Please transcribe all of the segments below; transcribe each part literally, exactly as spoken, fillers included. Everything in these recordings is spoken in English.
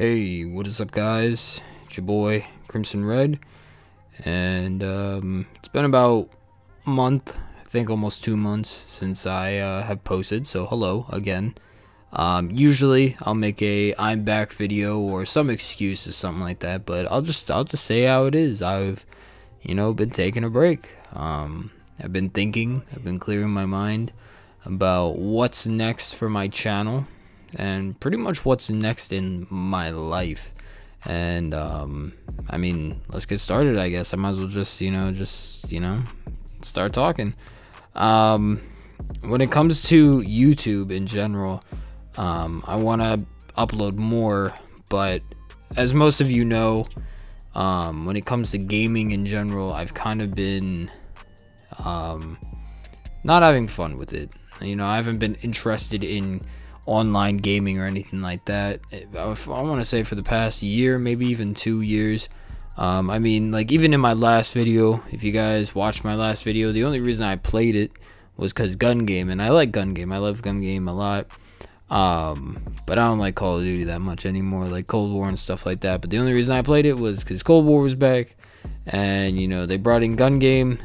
Hey, what is up, guys? It's your boy Crimson Red, and um, it's been about a month, I think almost two months since I uh, have posted. So hello again. Um, usually I'll make a I'm back video or some excuse or something like that, but I'll just I'll just say how it is. I've you know been taking a break. Um, I've been thinking. I've been clearing my mind about what's next for my channel, and pretty much what's next in my life. And um I mean, let's get started, I guess. I might as well just you know just you know start talking. Um when it comes to YouTube in general, um I want to upload more, but as most of you know, um when it comes to gaming in general, I've kind of been um not having fun with it. you know I haven't been interested in online gaming or anything like that. I want to say for the past year, maybe even two years. um I mean, like, even in my last video, if you guys watched my last video, the only reason I played it was because Gun Game, and I like Gun Game. I love Gun Game a lot, um but I don't like Call of Duty that much anymore, like Cold War and stuff like that. But the only reason I played it was because Cold War was back, and you know they brought in Gun Game,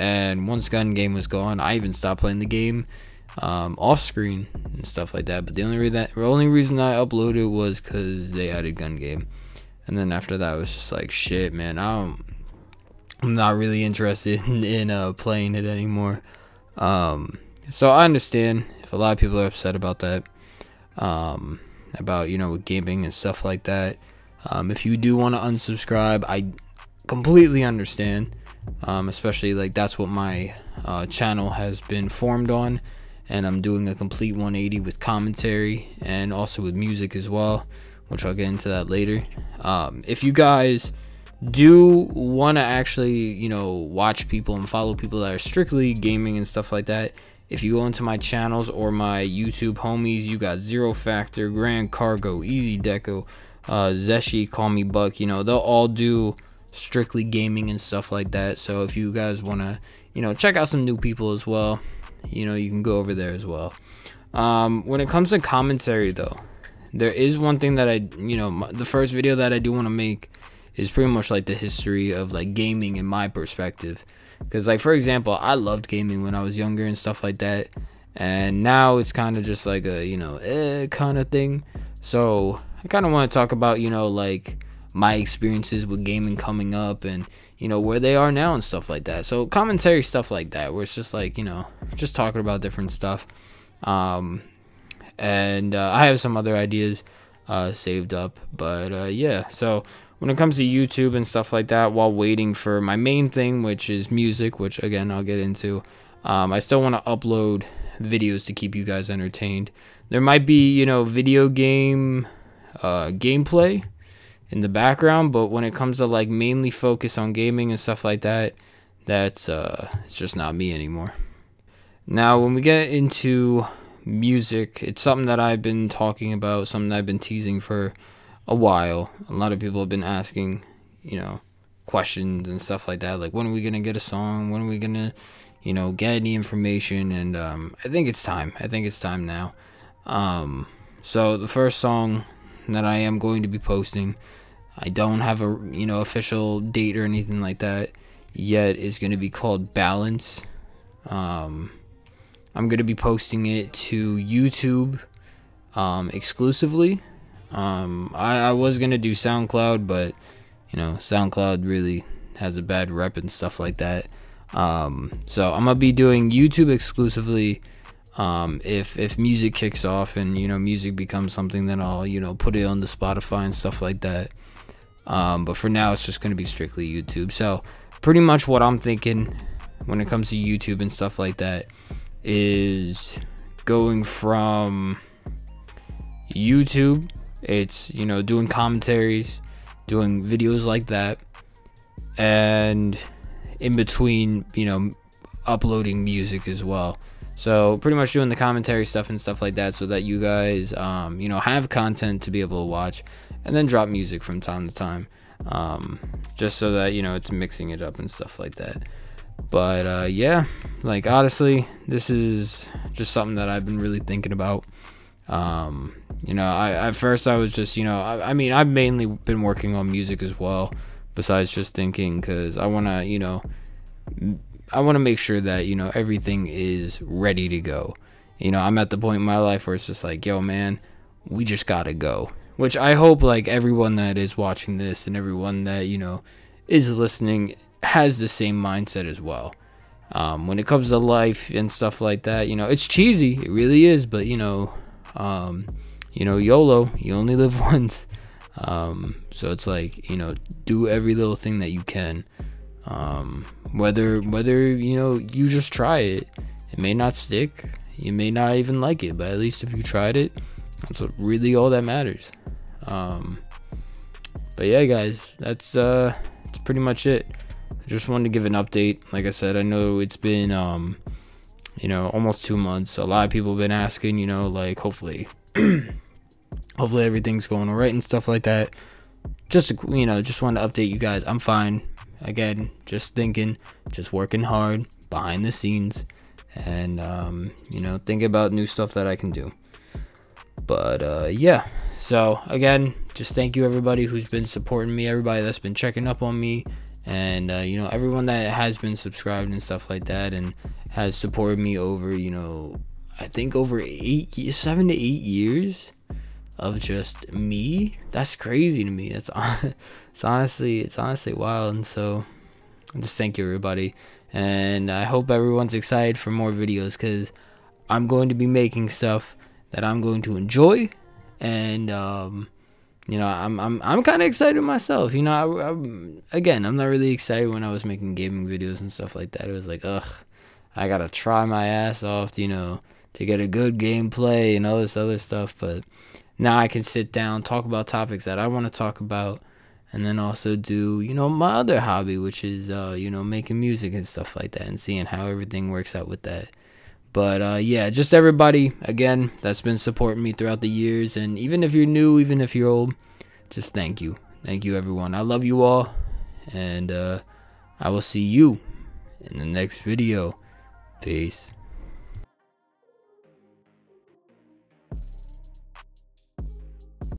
and once Gun Game was gone, I even stopped playing the game um off screen and stuff like that. But the only reason the only reason I uploaded was because they added Gun Game, and then after that I was just like, shit, man, I don't, I'm not really interested in, in uh playing it anymore. Um so I understand if a lot of people are upset about that, um about you know gaming and stuff like that. Um if you do want to unsubscribe, I completely understand, um especially like that's what my uh channel has been formed on. And I'm doing a complete one eighty with commentary and also with music as well, which I'll get into that later. Um, if you guys do want to actually, you know, watch people and follow people that are strictly gaming and stuff like that, if you go into my channels or my YouTube homies, you got Zero Factor, Grand Cargo, Easy Deco, uh, Zeshi, Call Me Buck. You know, they'll all do strictly gaming and stuff like that. So if you guys want to, you know, check out some new people as well, you know you can go over there as well. Um when it comes to commentary, though, there is one thing that I you know my, the first video that I do want to make is pretty much like the history of like gaming in my perspective, because like, for example, I loved gaming when I was younger and stuff like that, and now it's kind of just like a you know eh, kind of thing. So I kind of want to talk about you know like my experiences with gaming coming up, and you know where they are now and stuff like that. So commentary, stuff like that, where it's just like you know just talking about different stuff. Um and uh, I have some other ideas uh saved up, but uh yeah. So when it comes to YouTube and stuff like that, while waiting for my main thing, which is music, which again I'll get into, um I still want to upload videos to keep you guys entertained. There might be you know video game uh gameplay in the background, but when it comes to like mainly focus on gaming and stuff like that, that's uh it's just not me anymore. Now when we get into music, it's something that I've been talking about, something that I've been teasing for a while. A lot of people have been asking you know questions and stuff like that, like, when are we gonna get a song, when are we gonna you know get any information? And um I think it's time. I think it's time now. Um so the first song that I am going to be posting, I don't have a you know official date or anything like that yet, is going to be called Balance. um I'm going to be posting it to YouTube um exclusively. um I, I was going to do SoundCloud, but you know SoundCloud really has a bad rep and stuff like that. Um so I'm gonna be doing YouTube exclusively. Um, if, if music kicks off and, you know, music becomes something, then I'll, you know, put it on the Spotify and stuff like that. Um, but for now, it's just going to be strictly YouTube. So pretty much what I'm thinking when it comes to YouTube and stuff like that is going from YouTube. It's, you know, doing commentaries, doing videos like that. And in between, you know, uploading music as well. So pretty much doing the commentary stuff and stuff like that, so that you guys, um, you know, have content to be able to watch, and then drop music from time to time, um, just so that, you know, it's mixing it up and stuff like that. But uh, yeah, like, honestly, this is just something that I've been really thinking about. um you know i at first i was just you know i, I mean I've mainly been working on music as well, besides just thinking, because I want to you know i want to make sure that you know everything is ready to go. you know I'm at the point in my life where it's just like, yo man, we just gotta go. Which I hope like everyone that is watching this and everyone that you know is listening has the same mindset as well. Um when it comes to life and stuff like that, you know it's cheesy, it really is, but you know um you know YOLO, you only live once. Um so it's like, you know do every little thing that you can, um whether whether you know you just try it. It may not stick, you may not even like it, but at least if you tried it, that's really all that matters. Um but yeah guys, that's uh that's pretty much it. I just wanted to give an update. Like I said, I know it's been um you know almost two months. A lot of people have been asking, you know like hopefully hopefully everything's going all right and stuff like that. Just you know just wanted to update you guys. I'm fine again, just thinking, just working hard behind the scenes, and um you know thinking about new stuff that I can do. But uh yeah, so again, just thank you everybody who's been supporting me, everybody that's been checking up on me, and uh you know everyone that has been subscribed and stuff like that, and has supported me over you know I think over eight seven to eight years of just me. That's crazy to me. That's it's honestly it's honestly wild. And so I just thank you everybody, and I hope everyone's excited for more videos, because I'm going to be making stuff that I'm going to enjoy, and um you know i'm i'm, I'm kind of excited myself. you know I, I'm, again I'm not really excited when I was making gaming videos and stuff like that. It was like, ugh, I gotta try my ass off you know to get a good gameplay and all this other stuff. But now I can sit down, talk about topics that I want to talk about, and then also do, you know, my other hobby, which is, uh, you know, making music and stuff like that, and seeing how everything works out with that. But, uh, yeah, just everybody, again, that's been supporting me throughout the years. And even if you're new, even if you're old, just thank you. Thank you, everyone. I love you all. And uh, I will see you in the next video. Peace.